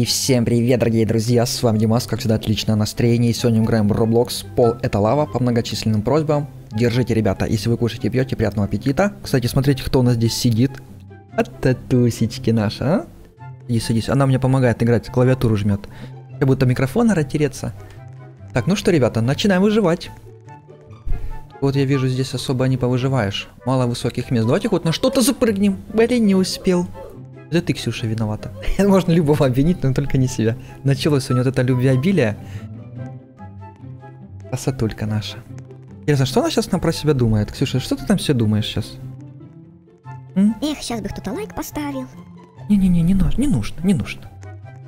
И всем привет, дорогие друзья, с вами Димас, как всегда, отличное настроение. И сегодня играем в Roblox, пол это лава, по многочисленным просьбам. Держите, ребята, если вы кушаете и пьете, приятного аппетита. Кстати, смотрите, кто у нас здесь сидит. А татусечки наша, а? Иди, садись, она мне помогает играть, клавиатуру жмет. Как будто микрофон ратереться. Так, ну что, ребята, начинаем выживать. Вот я вижу, здесь особо не повыживаешь. Мало высоких мест. Давайте хоть на что-то запрыгнем. Блин, не успел. Да ты, Ксюша, виновата. Можно любого обвинить, но только не себя. Началось у нее вот это любвеобилие. Красотулька наша. Интересно, что она сейчас про себя думает? Ксюша, что ты там все думаешь сейчас? М? Эх, сейчас бы кто-то лайк поставил. Не-не-не, не нужно.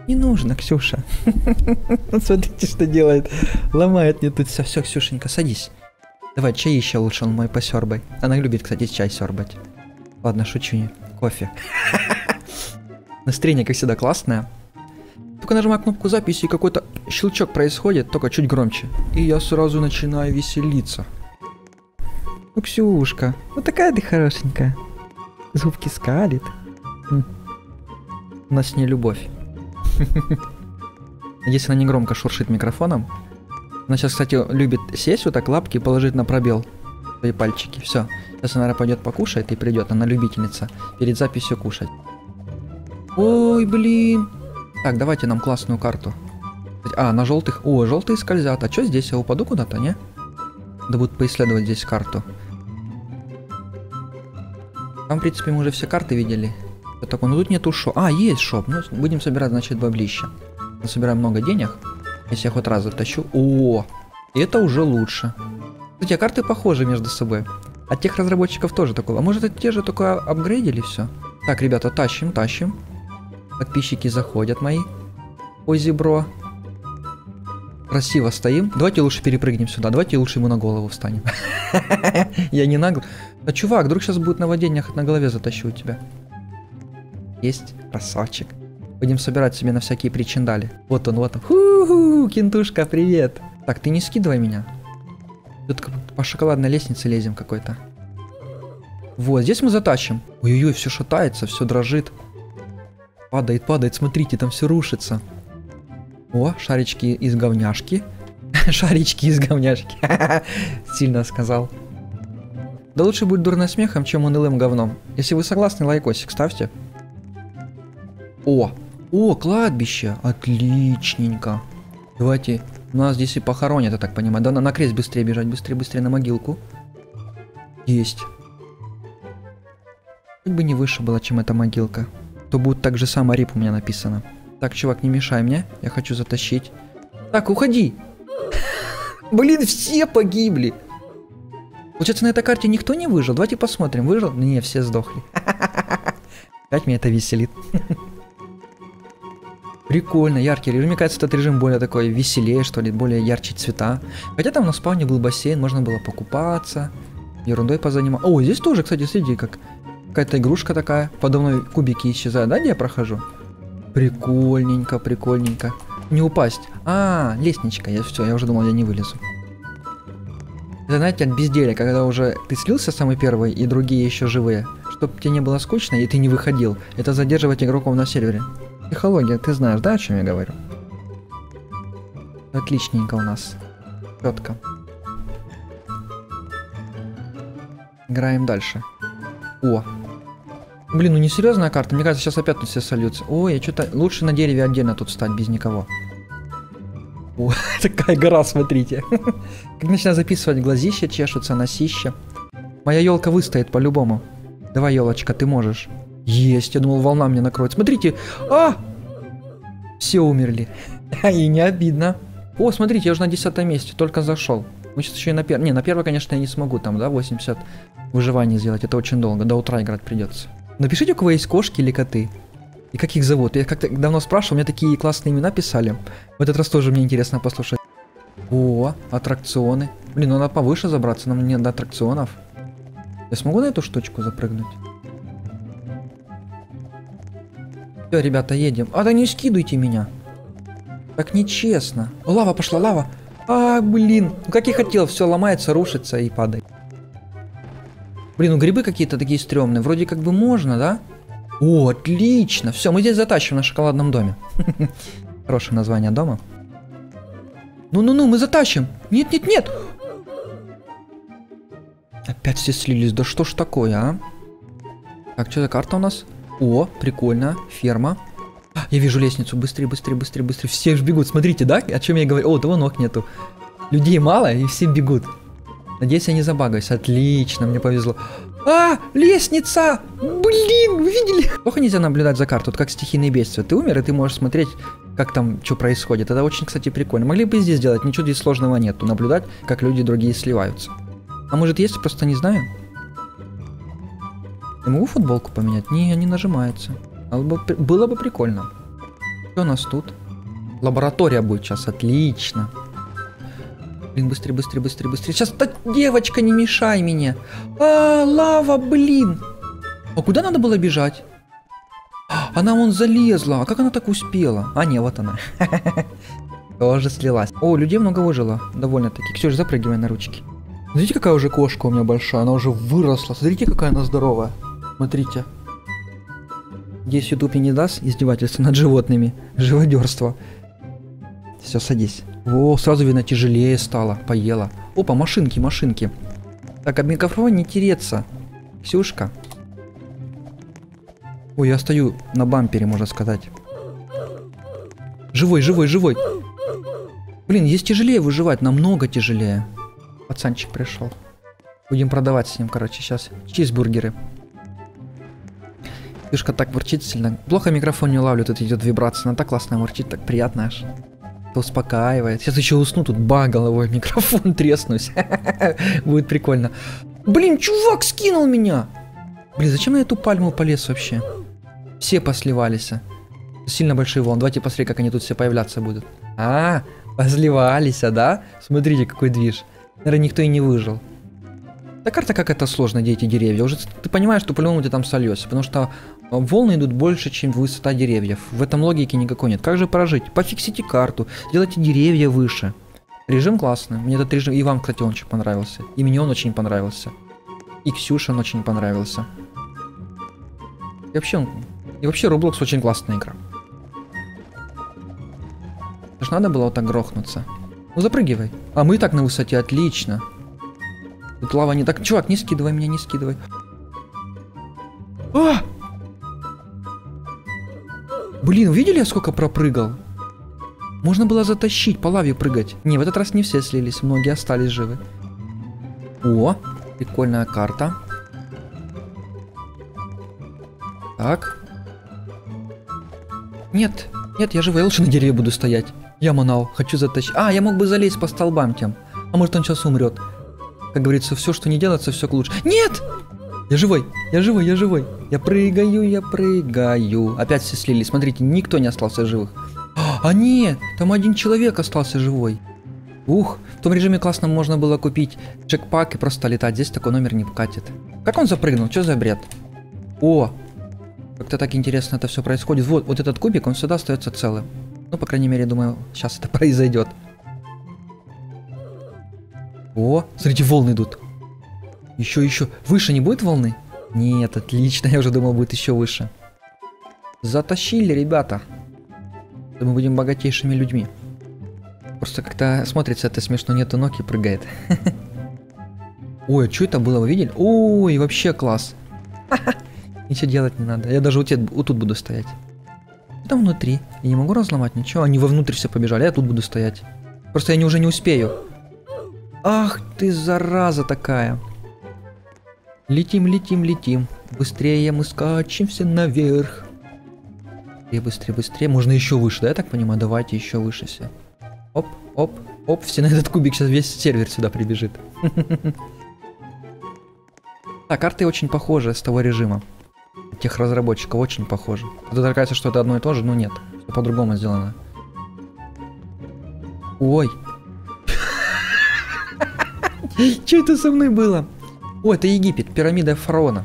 Не нужно, Ксюша. Смотрите, что делает. Ломает мне тут все. Все, Ксюшенька, садись. Давай, чай еще лучше, он мой посербай. Она любит, кстати, чай сербать. Ладно, шучу не. Кофе. Настроение, как всегда, классное. Только нажимаю кнопку записи, и какой-то щелчок происходит, только чуть громче. И я сразу начинаю веселиться. Ну, Ксюшка, вот такая ты хорошенькая. Зубки скалит. У нас с ней любовь. Надеюсь, она не громко шуршит микрофоном. Она сейчас, кстати, любит сесть вот так лапки и положить на пробел свои пальчики. Все. Сейчас она пойдет покушает и придет. Она любительница. Перед записью кушать. Ой, блин. Так, давайте нам классную карту. А, на желтых. О, желтые скользят. А что здесь? Я упаду куда-то, не? Да будут поисследовать здесь карту. Там, в принципе, мы уже все карты видели. Вот такой. Ну тут нету шоп. А, есть шоп. Ну, будем собирать, значит, баблище. Мы собираем много денег. Если я хоть раз затащу. О, это уже лучше. Кстати, а карты похожи между собой. От тех разработчиков тоже такого. А может, это те же только апгрейдили все? Так, ребята, тащим, тащим. Подписчики заходят мои. Ой, зебро. Красиво стоим. Давайте лучше перепрыгнем сюда. Давайте лучше ему на голову встанем. Я не нагло. А чувак, вдруг сейчас будет наводнение, на голове затащу у тебя. Есть, красавчик. Будем собирать себе на всякие причиндали. Вот он, вот он. Ху-ху, кентушка, привет. Так, ты не скидывай меня. Тут по шоколадной лестнице лезем какой-то. Вот, здесь мы затащим. Ой-ой-ой, все шатается, все дрожит. Падает, падает, смотрите, там все рушится. О, шарички из говняшки. Шарички из говняшки. Сильно сказал. Да лучше будет дурно смехом, чем унылым говном. Если вы согласны, лайкосик ставьте. О, кладбище. Отличненько. Давайте. Нас здесь и похоронят, я так понимаю. Да, на крест быстрее бежать, быстрее на могилку. Есть. Как бы не выше было, чем эта могилка. То будет так же самое рип у меня написано. Так, чувак, не мешай мне. Я хочу затащить. Так, уходи. Блин, все погибли. Получается, на этой карте никто не выжил. Давайте посмотрим. Выжил? Не, все сдохли. Опять меня это веселит. Прикольно, яркий режим. Мне кажется, этот режим более такой веселее, что ли, более ярче цвета. Хотя там на спавне был бассейн, можно было покупаться, ерундой позаниматься. О, здесь тоже, кстати, смотри, как какая-то игрушка такая. Подо мной кубики исчезают, да, где я прохожу? Прикольненько, прикольненько. Не упасть. А, лестничка, я все, я уже думал, я не вылезу. Это, знаете, от безделия, когда уже ты слился самый первый и другие еще живые, чтобы тебе не было скучно и ты не выходил. Это задерживать игроков на сервере. Психология, ты знаешь, да, о чем я говорю? Отличненько у нас. Четко. Играем дальше. О. Блин, ну не серьезная карта. Мне кажется, сейчас опять тут все сольются. Ой, я что-то... Лучше на дереве отдельно тут встать, без никого. О, такая гора, смотрите. Как начинаю записывать, глазища чешутся, носища. Моя елка выстоит по-любому. Давай, елочка, ты можешь. Есть, я думал, волна мне накроет. Смотрите, а! Все умерли. И не обидно. О, смотрите, я уже на 10 месте, только зашел. Мы сейчас еще и на первом. Не, на первое, конечно, я не смогу там, да, 80 выживаний сделать. Это очень долго, до утра играть придется. Напишите, у кого есть кошки или коты. И как их зовут. Я как-то давно спрашивал, мне такие классные имена писали. В этот раз тоже мне интересно послушать. О, аттракционы. Блин, ну надо повыше забраться, нам не до аттракционов. Я смогу на эту штучку запрыгнуть? Все, ребята, едем. А да не скидывайте меня. Так нечестно. Лава пошла, лава. А, блин. Ну, как я хотел, все ломается, рушится и падает. Блин, ну грибы какие-то такие стрёмные. Вроде как бы можно, да? О, отлично. Все, мы здесь затащим на шоколадном доме. Хорошее название дома. Ну-ну-ну, мы затащим. Нет-нет-нет. Опять все слились. Да что ж такое, а? Так, что за карта у нас? О, прикольно. Ферма. А, я вижу лестницу. Быстрее, быстрее, быстрее, быстрее. Все же бегут. Смотрите, да? О чем я говорю? О, того ног нету. Людей мало, и все бегут. Надеюсь, я не забагаюсь. Отлично, мне повезло. А, лестница! Блин, вы видели? Плохо нельзя наблюдать за карту, вот как стихийные бедствия. Ты умер, и ты можешь смотреть, как там, что происходит. Это очень, кстати, прикольно. Могли бы и здесь делать, ничего здесь сложного нету. Наблюдать, как люди другие сливаются. А может есть, просто не знаю. Я могу футболку поменять? Не, не нажимается. Было бы прикольно. Что у нас тут? Лаборатория будет сейчас, отлично. Блин, быстрее, быстрее, быстрее, быстрее. Сейчас, да, девочка, не мешай меня. А, лава, блин. А куда надо было бежать? Она вон залезла. А как она так успела? А, не, вот она. Тоже слилась. О, людей много выжило. Довольно-таки. Ксюш, запрыгивай на ручки. Смотрите, какая уже кошка у меня большая. Она уже выросла. Смотрите, какая она здоровая. Смотрите. Здесь YouTube не даст издевательства над животными. Живодерство. Все, садись. О, сразу видно, тяжелее стало. Поела. Опа, машинки, машинки. Так, об микрофон не тереться. Ксюшка. Ой, я стою на бампере, можно сказать. Живой, живой, живой. Блин, здесь тяжелее выживать, намного тяжелее. Пацанчик пришел. Будем продавать с ним, короче, сейчас. Чизбургеры. Ксюшка так ворчит сильно. Плохо микрофон не ловлю, тут идет вибрация. Она так классно ворчит, так приятно аж. Успокаивает. Сейчас еще усну, тут ба, головой микрофон треснусь. Будет прикольно. Блин, чувак скинул меня. Блин, зачем я эту пальму полез вообще? Все посливались. Сильно большие волны. Давайте посмотри, как они тут все появляться будут. А, посливались, да? Смотрите, какой движ. Наверное, никто и не выжил. Да карта как это сложно, где эти деревья. Уже ты понимаешь, что по-любому ты там сольешься, потому что волны идут больше, чем высота деревьев. В этом логики никакой нет. Как же прожить? Пофиксите карту, сделайте деревья выше. Режим классный. Мне этот режим, и вам, кстати, он очень понравился. И мне он очень понравился. И Ксюша он очень понравился. И вообще Roblox очень классная игра. Аж надо было вот так грохнуться. Ну запрыгивай. А мы и так на высоте, отлично. Тут лава не так. Чувак, не скидывай меня, не скидывай. А! Блин, видели, я сколько пропрыгал? Можно было затащить, по лаве прыгать. Не, в этот раз не все слились, многие остались живы. О, прикольная карта. Так. Нет, нет, я живой, я лучше на дереве буду стоять. Я манал, хочу затащить. А, я мог бы залезть по столбам тем. А может он сейчас умрет. Как говорится, все, что не делается, все к лучшему. Нет! Я живой, я живой, я живой. Я прыгаю, я прыгаю. Опять все слились. Смотрите, никто не остался живых. А нет, там один человек остался живой. Ух, в том режиме классно можно было купить джекпак и просто летать. Здесь такой номер не покатит. Как он запрыгнул? Что за бред? О, как-то так интересно это все происходит. Вот этот кубик, он всегда остается целым. Ну, по крайней мере, думаю, сейчас это произойдет. О, смотрите, волны идут. Еще, еще. Выше не будет волны? Нет, отлично. Я уже думал, будет еще выше. Затащили, ребята. Мы будем богатейшими людьми. Просто как-то смотрится это смешно. Нету ног и прыгает. Ой, что это было? Вы видели? Ой, вообще класс. Ничего делать не надо. Я даже вот тут буду стоять. Там внутри. Я не могу разломать ничего. Они вовнутрь все побежали. Я тут буду стоять. Просто я уже не успею. Ах ты, зараза такая. Летим, летим, летим. Быстрее мы скачемся наверх. Быстрее, быстрее, быстрее. Можно еще выше, да, я так понимаю? Давайте еще выше все. Оп, оп, оп. Все на этот кубик сейчас весь сервер сюда прибежит. Так, карты очень похожи с того режима. Тех разработчиков очень похожи. Тут кажется, что это одно и то же, но нет. Все по-другому сделано. Ой. Что это со мной было? О, это Египет, пирамида фараона.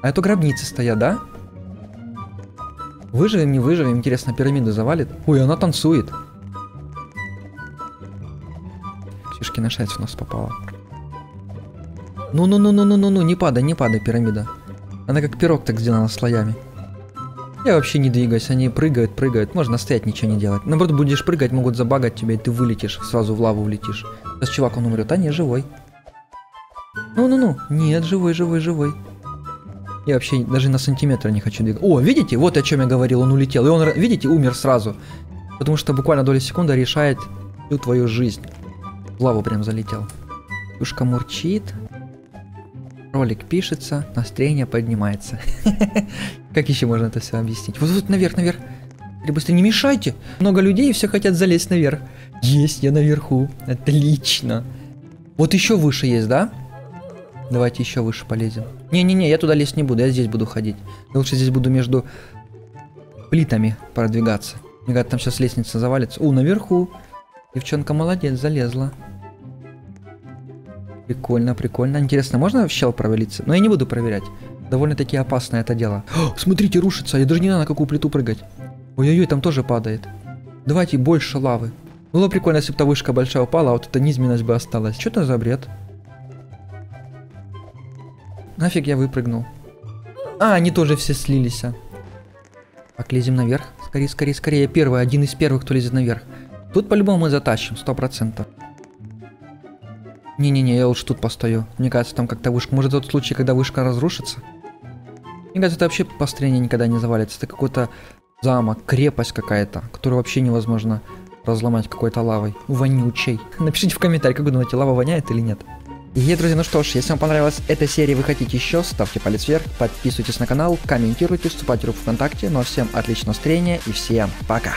А это гробницы стоят, да? Выживем, не выживем, интересно, пирамиду завалит. Ой, она танцует. Ксюшкина шайца у нас попала. Ну-ну-ну-ну-ну-ну-ну, не падай, не падай, пирамида. Она как пирог так сделана слоями. Я вообще не двигаюсь, они прыгают, прыгают. Можно стоять, ничего не делать. Наоборот, будешь прыгать, могут забагать тебя, и ты вылетишь, сразу в лаву влетишь. Сейчас чувак, он умрет. А не, живой. Ну-ну-ну. Нет, живой, живой, живой. Я вообще даже на сантиметр не хочу двигаться. О, видите? Вот о чем я говорил, он улетел. И он, видите, умер сразу. Потому что буквально доля секунды решает всю твою жизнь. В лаву прям залетел. Тушка мурчит. Ролик пишется, настроение поднимается. Как еще можно это все объяснить? Вот тут наверх, наверх. Быстро, не мешайте. Много людей, и все хотят залезть наверх. Есть, я наверху. Отлично. Вот еще выше есть, да? Давайте еще выше полезем. Не-не-не, я туда лезть не буду, я здесь буду ходить. Я лучше здесь буду между плитами продвигаться. Мне говорят, там сейчас лестница завалится. О, наверху. Девчонка молодец, залезла. Прикольно, прикольно. Интересно, можно в щел провалиться? Но я не буду проверять. Довольно-таки опасное это дело. О, смотрите, рушится. Я даже не знаю, на какую плиту прыгать. Ой-ой-ой, там тоже падает. Давайте больше лавы. Было прикольно, если бы та вышка большая упала, а вот эта низменность бы осталась. Что это за бред? Нафиг я выпрыгнул. А, они тоже все слились. Так, лезем наверх. Скорее, скорее, скорее. Я первый, один из первых, кто лезет наверх. Тут по-любому мы затащим, 100%. Не-не-не, я лучше тут постою. Мне кажется, там как-то вышка... Может, тот случай, когда вышка разрушится? Мне кажется, это вообще построение никогда не завалится. Это какой-то замок, крепость какая-то, которую вообще невозможно разломать какой-то лавой. Вонючей. Напишите в комментариях, как вы думаете, лава воняет или нет. И, друзья, ну что ж, если вам понравилась эта серия, вы хотите еще, ставьте палец вверх, подписывайтесь на канал, комментируйте, вступайте в группу ВКонтакте. Ну а всем отличного настроения и всем пока!